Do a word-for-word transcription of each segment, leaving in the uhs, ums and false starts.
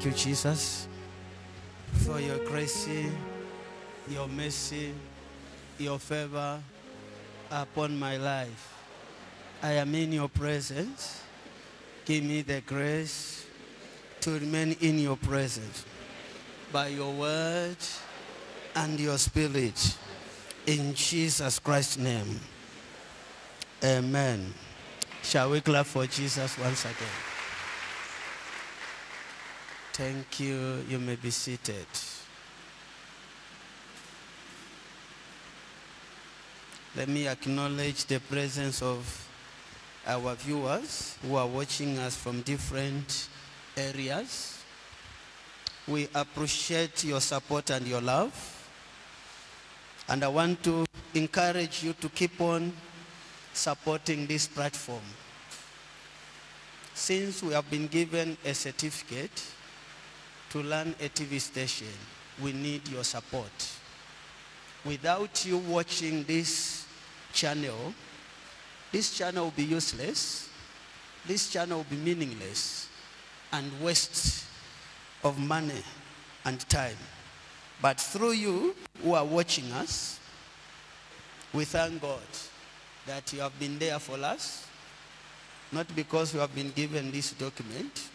Thank you, Jesus, for your grace, your mercy, your favor upon my life. I am in your presence. Give me the grace to remain in your presence by your word and your spirit. In Jesus Christ's name, amen. Shall we clap for Jesus once again? Thank you. You may be seated. Let me acknowledge the presence of our viewers who are watching us from different areas. We appreciate your support and your love. And I want to encourage you to keep on supporting this platform. Since we have been given a certificate to learn a T V station, we need your support. Without you watching this channel, this channel will be useless, this channel will be meaningless, and waste of money and time. But through you who are watching us, we thank God that you have been there for us, not because you have been given this document,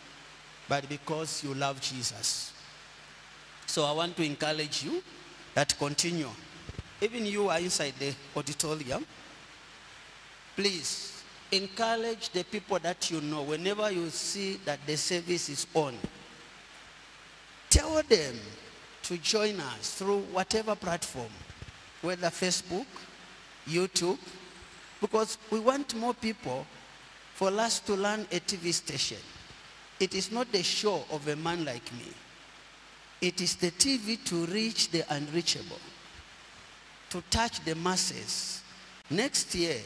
but because you love Jesus. So I want to encourage you that continue. Even you are inside the auditorium, please encourage the people that you know. Whenever you see that the service is on, tell them to join us through whatever platform, whether Facebook, YouTube, because we want more people for us to learn a T V station. It is not the show of a man like me. It is the T V to reach the unreachable, to touch the masses. Next year,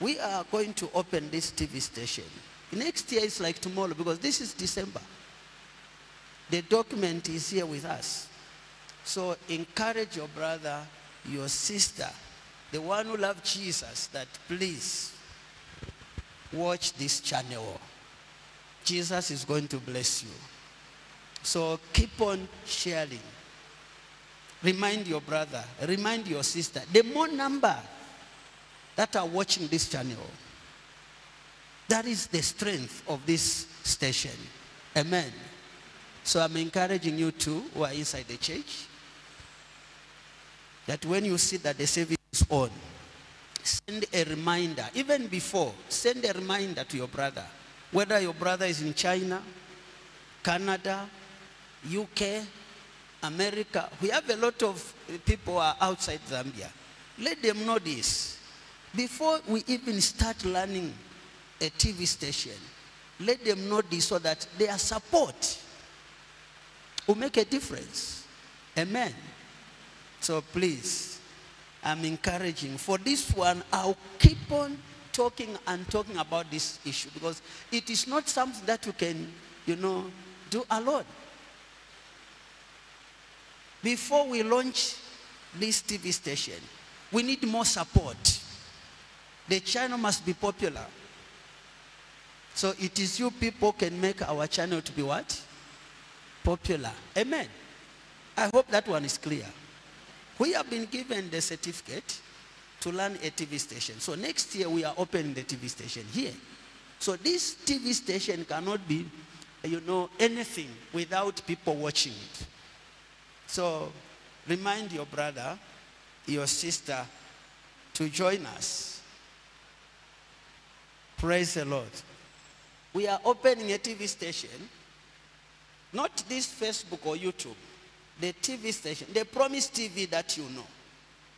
we are going to open this T V station. Next year is like tomorrow, because this is December. The document is here with us. So encourage your brother, your sister, the one who loves Jesus, that please watch this channel. Jesus is going to bless you. So keep on sharing. Remind your brother, remind your sister. The more number that are watching this channel, that is the strength of this station. Amen. So I'm encouraging you too, who are inside the church, that when you see that the service is on, send a reminder. Even before, send a reminder to your brother. Whether your brother is in China, Canada, U K, America, we have a lot of people who are outside Zambia. Let them know this. Before we even start learning a T V station, let them know this so that their support will make a difference. Amen. So please, I'm encouraging. For this one, I'll keep on talking and talking about this issue, because it is not something that you can, you know, do alone. Before we launch this T V station, we need more support. The channel must be popular. So it is you people can make our channel to be what? Popular. Amen. I hope that one is clear. We have been given the certificate to learn a T V station. So next year we are opening the T V station here. So this T V station cannot be, you know, anything without people watching it. So remind your brother, your sister to join us. Praise the Lord. We are opening a T V station, not this Facebook or YouTube, the T V station, the Promise T V that you know.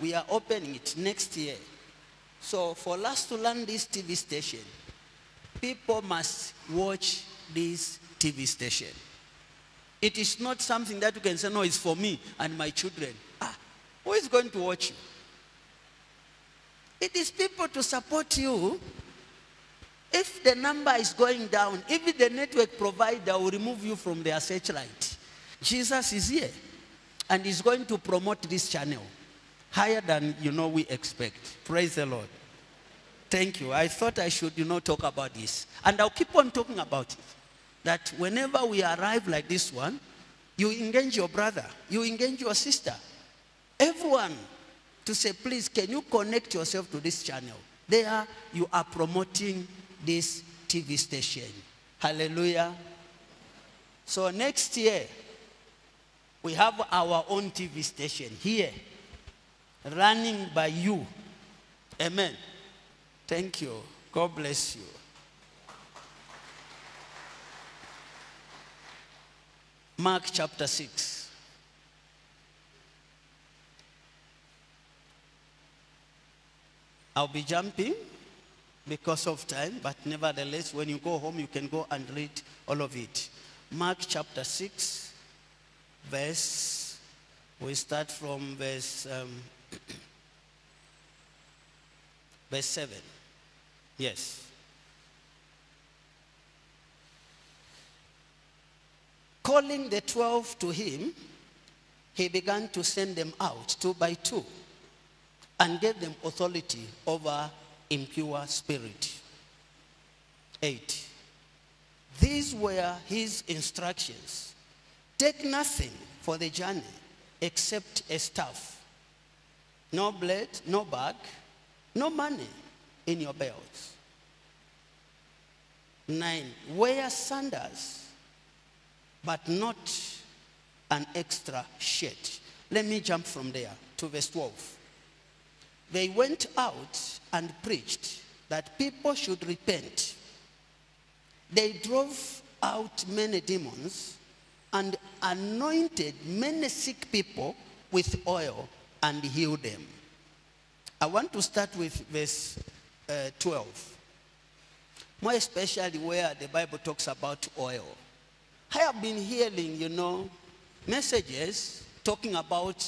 We are opening it next year. So for us to learn this T V station, people must watch this T V station. It is not something that you can say, no, it's for me and my children. Ah, who is going to watch you? It is people to support you. If the number is going down, even the network provider will remove you from their searchlight. Jesus is here and is going to promote this channel higher than, you know, we expect. Praise the Lord. Thank you. I thought I should, you know, talk about this. And I'll keep on talking about it. that whenever we arrive like this one, you engage your brother, you engage your sister, everyone to say, please, can you connect yourself to this channel? There you are promoting this T V station. Hallelujah. So next year, we have our own T V station here, running by you. Amen. Thank you. God bless you. Mark chapter six. I'll be jumping because of time, but nevertheless, when you go home, you can go and read all of it. Mark chapter six, verse, we start from verse, um, verse seven. Yes. Calling the twelve to him, he began to send them out two by two and gave them authority over impure spirit. Eight. These were his instructions. Take nothing for the journey except a staff, no blade, no bag, no money in your belts. Nine. Wear sandals, but not an extra shirt. Let me jump from there to verse twelve. They went out and preached that people should repent. They drove out many demons and anointed many sick people with oil and healed them. I want to start with verse uh, twelve. More especially where the Bible talks about oil. I have been hearing, you know, messages talking about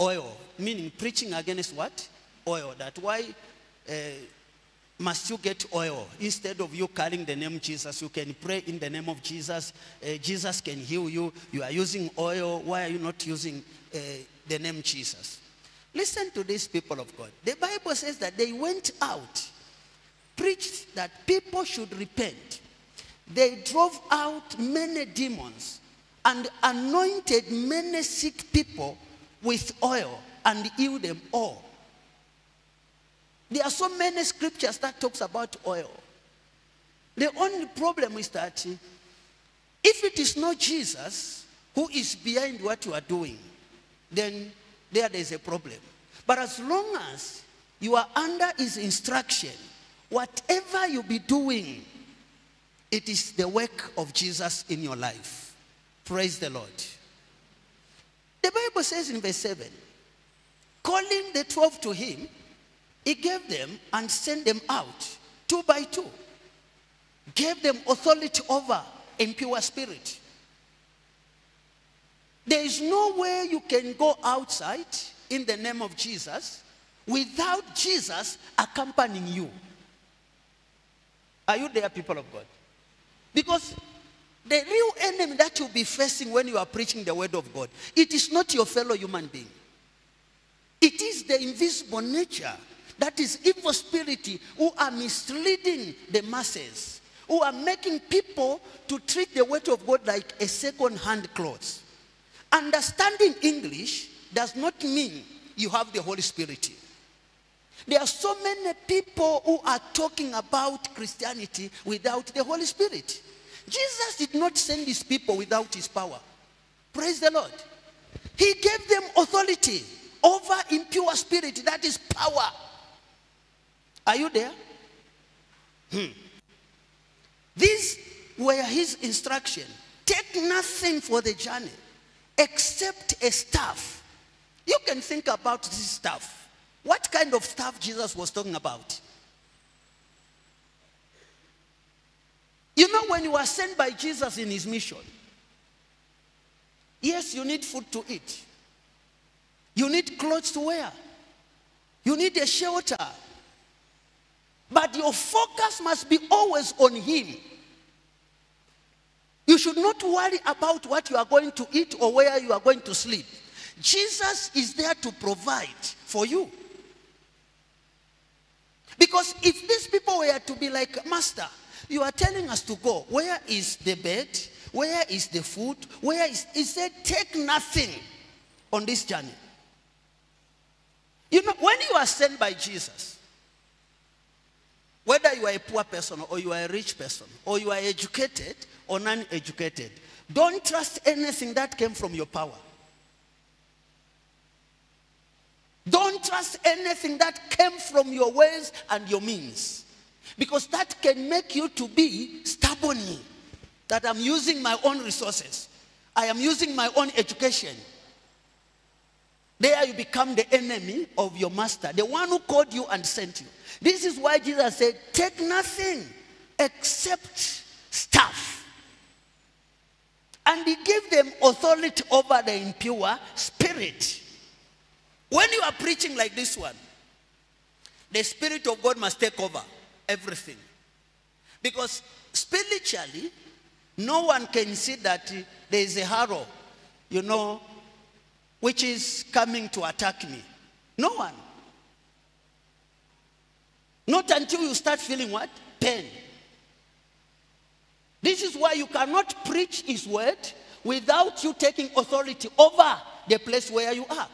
oil, meaning preaching against what? Oil. That why uh, must you get oil? Instead of you carrying the name Jesus, you can pray in the name of Jesus. Uh, Jesus can heal you. You are using oil. Why are you not using uh, the name Jesus? Listen to these people of God. The Bible says that they went out, preached that people should repent. They drove out many demons and anointed many sick people with oil and healed them all. There are so many scriptures that talks about oil. The only problem is that if it is not Jesus who is behind what you are doing, then there is a problem. But as long as you are under his instruction, whatever you be doing, it is the work of Jesus in your life. Praise the Lord. The Bible says in verse seven, calling the twelve to him, he gave them and sent them out two by two. Gave them authority over impure spirit. There is no way you can go outside in the name of Jesus without Jesus accompanying you. Are you there, people of God? Because the real enemy that you'll be facing when you are preaching the word of God, it is not your fellow human being. It is the invisible nature, that is evil spirit, who are misleading the masses, who are making people to treat the word of God like a second-hand clothes. Understanding English does not mean you have the Holy Spirit. There are so many people who are talking about Christianity without the Holy Spirit. Jesus did not send his people without his power. Praise the Lord. He gave them authority over impure spirit, that is power. Are you there? Hmm. These were his instructions. Take nothing for the journey except a staff. You can think about this staff. What kind of staff Jesus was talking about? You know, when you were sent by Jesus in his mission, yes, you need food to eat. You need clothes to wear. You need a shelter. But your focus must be always on him. You should not worry about what you are going to eat or where you are going to sleep. Jesus is there to provide for you. Because if these people were to be like master, You are telling us to go. Where is the bed? Where is the food? Where is... He said, take nothing on this journey. You know, when you are sent by Jesus, whether you are a poor person or you are a rich person, or you are educated or non-educated, don't trust anything that came from your power. Don't trust anything that came from your ways and your means. Because that can make you to be stubborn. That I'm using my own resources. I am using my own education. There you become the enemy of your master, the one who called you and sent you. This is why Jesus said, take nothing except stuff. And he gave them authority over the impure spirit. When you are preaching like this one, the Spirit of God must take over everything. Because spiritually, no one can see that there is a arrow, you know, which is coming to attack me. No one. Not until you start feeling what? Pain. This is why you cannot preach his word without you taking authority over the place where you are.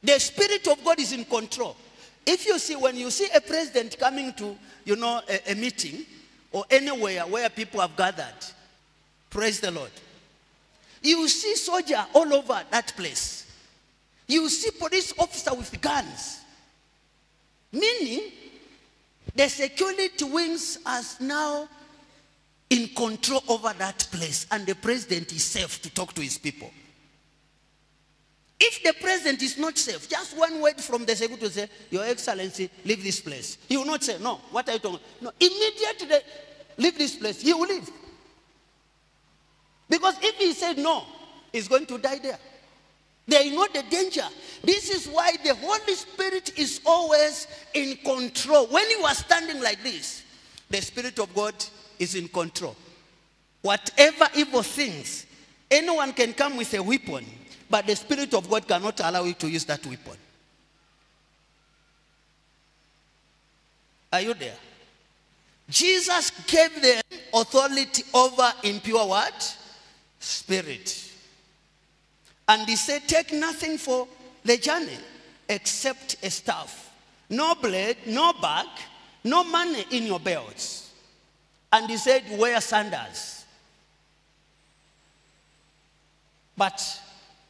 The Spirit of God is in control. If you see, when you see a president coming to, you know, a, a meeting or anywhere where people have gathered, praise the Lord. You see soldier all over that place. You see police officer with guns. Meaning, the security wings are now in control over that place, and the president is safe to talk to his people. If the president is not safe, just one word from the security will say, Your Excellency, leave this place. He will not say, no, what are you talking about? No, immediately, leave this place. He will leave. Because if he said no, he's going to die there. They know the danger. This is why the Holy Spirit is always in control. When you are standing like this, the Spirit of God is in control. Whatever evil things, anyone can come with a weapon, but the Spirit of God cannot allow you to use that weapon. Are you there? Jesus gave them authority over impure what? Spirit. And he said, take nothing for the journey except a staff. No blade, no bag, no money in your belts. And he said, wear sandals. But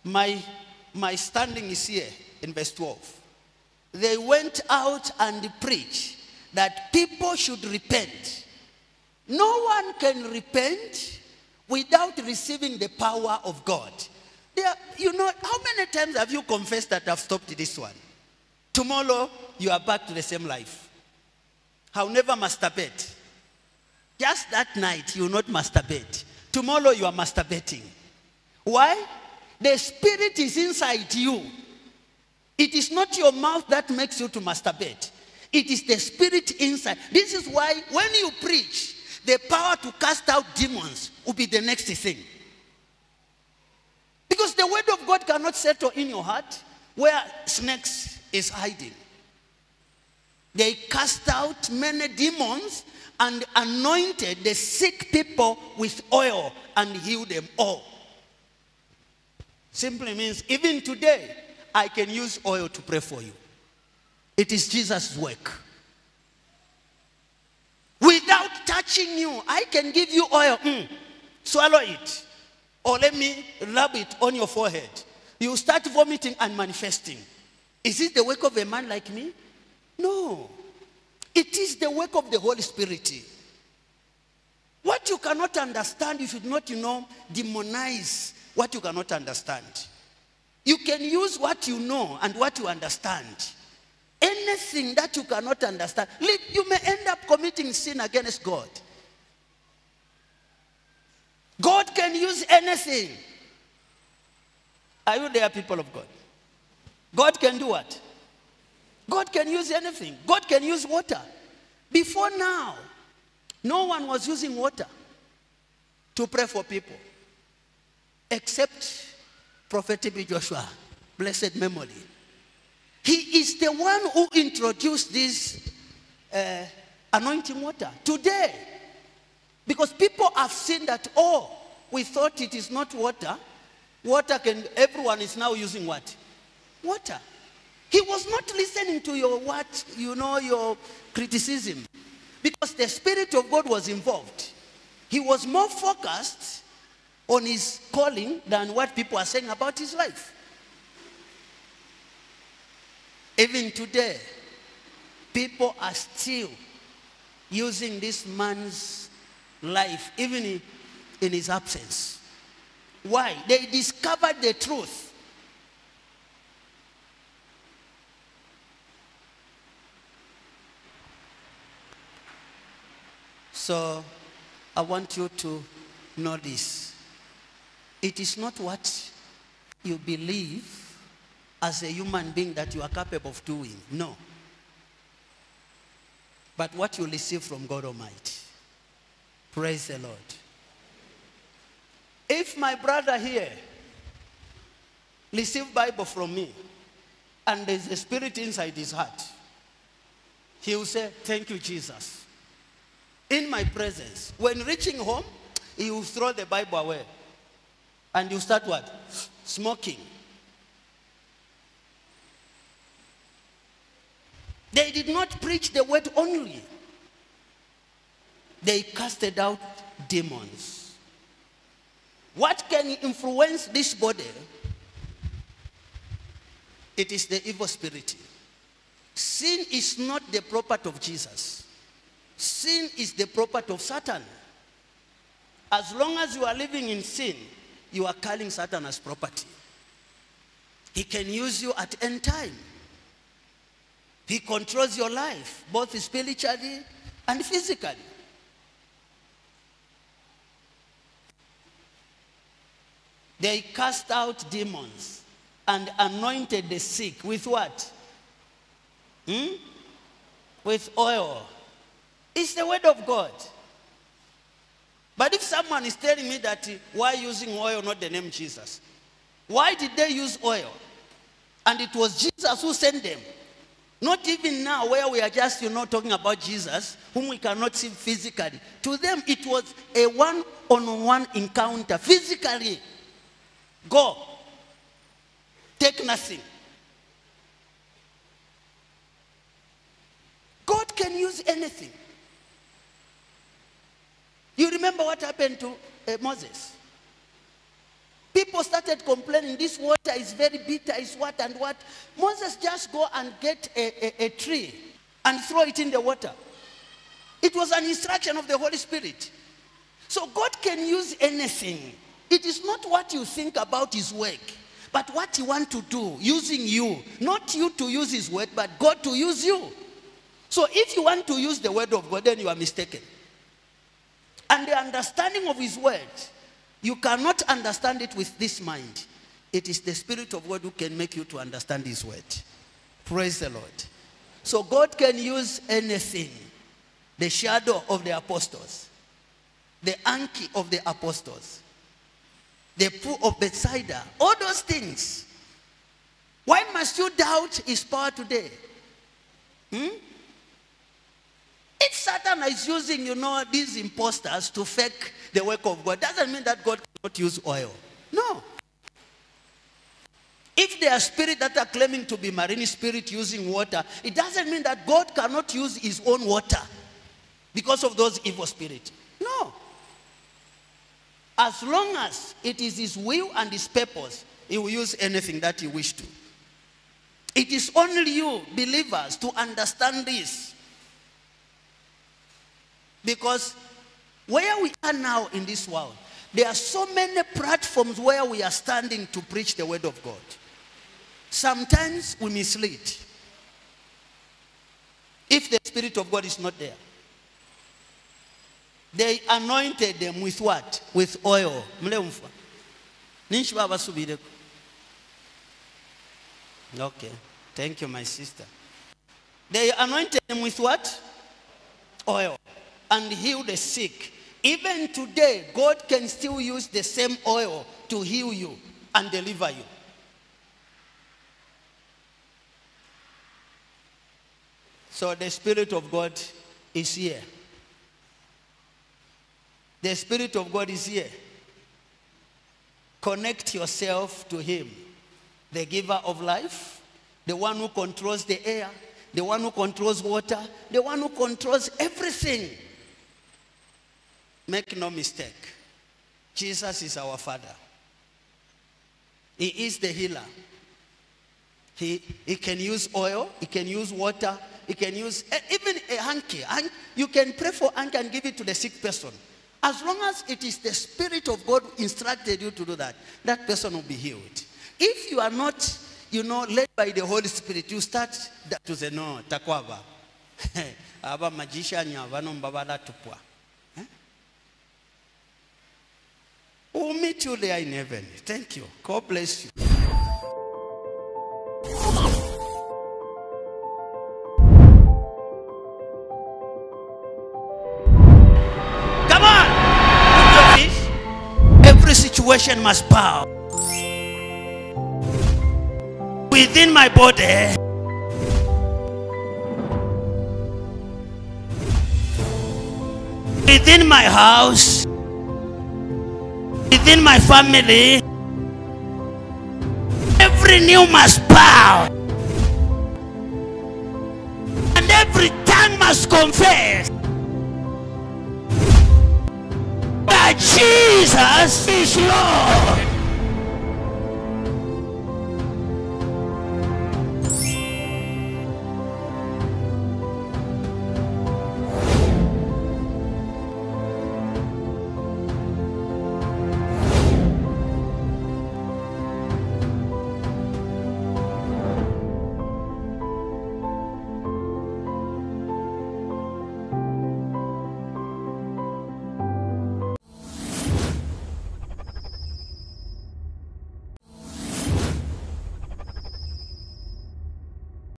My, my standing is here in verse twelve. They went out and preached that people should repent. No one can repent without receiving the power of God. There, you know, how many times have you confessed that I've stopped this one? Tomorrow, you are back to the same life. I'll never masturbate. Just that night, you will not masturbate. Tomorrow, you are masturbating. Why? The Spirit is inside you. It is not your mouth that makes you to masturbate. It is the Spirit inside. This is why when you preach, the power to cast out demons will be the next thing. Because the word of God cannot settle in your heart where snakes is hiding. They cast out many demons and anointed the sick people with oil and healed them all. Simply means, even today, I can use oil to pray for you. It is Jesus' work. Without touching you, I can give you oil. Mm. Swallow it. Or let me rub it on your forehead. You start vomiting and manifesting. Is it the work of a man like me? No. It is the work of the Holy Spirit. What you cannot understand, you should not, you know, demonize what you cannot understand. You can use what you know and what you understand. Anything that you cannot understand, you may end up committing sin against God. God can use anything. Are you there, people of God? God can do what? God can use anything. God can use water. Before now, no one was using water to pray for people. Except Prophet T B Joshua, blessed memory. He is the one who introduced this uh, anointing water today. Because people have seen that, oh, we thought it is not water. Water can, everyone is now using what? Water. He was not listening to your what, you know, your criticism. Because the Spirit of God was involved. He was more focused on his calling than what people are saying about his life. Even today, people are still using this man's life, even in, in his absence. Why? They discovered the truth. So, I want you to know this. It is not what you believe as a human being that you are capable of doing. No. But what you receive from God Almighty. Praise the Lord. If my brother here receives the Bible from me, and there is a spirit inside his heart, he will say, thank you, Jesus. In my presence, when reaching home, he will throw the Bible away. And you start what? Smoking. They did not preach the word only. They casted out demons. What can influence this body? It is the evil spirit. Sin is not the property of Jesus. Sin is the property of Satan. As long as you are living in sin, you are calling Satan as property. He can use you at any time. He controls your life, both spiritually and physically. They cast out demons and anointed the sick with what? Hmm? With oil. It's the word of God. But if someone is telling me that why using oil, not the name Jesus? Why did they use oil? And it was Jesus who sent them. Not even now where we are just, you know, talking about Jesus, whom we cannot see physically. To them, it was a one-on-one encounter. Physically, go. Take nothing. God can use anything. You remember what happened to uh, Moses? People started complaining, this water is very bitter, is what and what. Moses just go and get a, a, a tree and throw it in the water. It was an instruction of the Holy Spirit. So God can use anything. It is not what you think about his work, but what he wants to do, using you. Not you to use his word, but God to use you. So if you want to use the word of God, then you are mistaken. And the understanding of his word, you cannot understand it with this mind. It is the Spirit of God who can make you to understand his word. Praise the Lord. So God can use anything. The shadow of the apostles. The anki of the apostles. The pool of Bethsaida. All those things. Why must you doubt his power today? Hmm? If Satan is using, you know, these imposters to fake the work of God, doesn't mean that God cannot use oil. No. If there are spirits that are claiming to be marine spirits using water, it doesn't mean that God cannot use his own water because of those evil spirits. No. As long as it is his will and his purpose, he will use anything that he wishes to. It is only you, believers, to understand this. Because where we are now in this world, there are so many platforms where we are standing to preach the word of God. Sometimes we mislead. If the Spirit of God is not there. They anointed them with what? With oil. Okay. Thank you, my sister. They anointed them with what? Oil. And heal the sick. Even today, God can still use the same oil to heal you and deliver you. So the Spirit of God is here. The Spirit of God is here. Connect yourself to him, the giver of life, the one who controls the air, the one who controls water, the one who controls everything. Make no mistake, Jesus is our Father. He is the healer. He, he can use oil, he can use water, he can use even a hanky. You can pray for hanky and give it to the sick person. As long as it is the Spirit of God who instructed you to do that, that person will be healed. If you are not, you know, led by the Holy Spirit, you start to say, no, takwaba. Aba magician yavano mbabala tupwa. We'll meet you there in heaven. Thank you. God bless you. Come on! Fish. Every situation must bow. Within my body. Within my house. Within my family, every knee must bow and every tongue must confess that Jesus is Lord.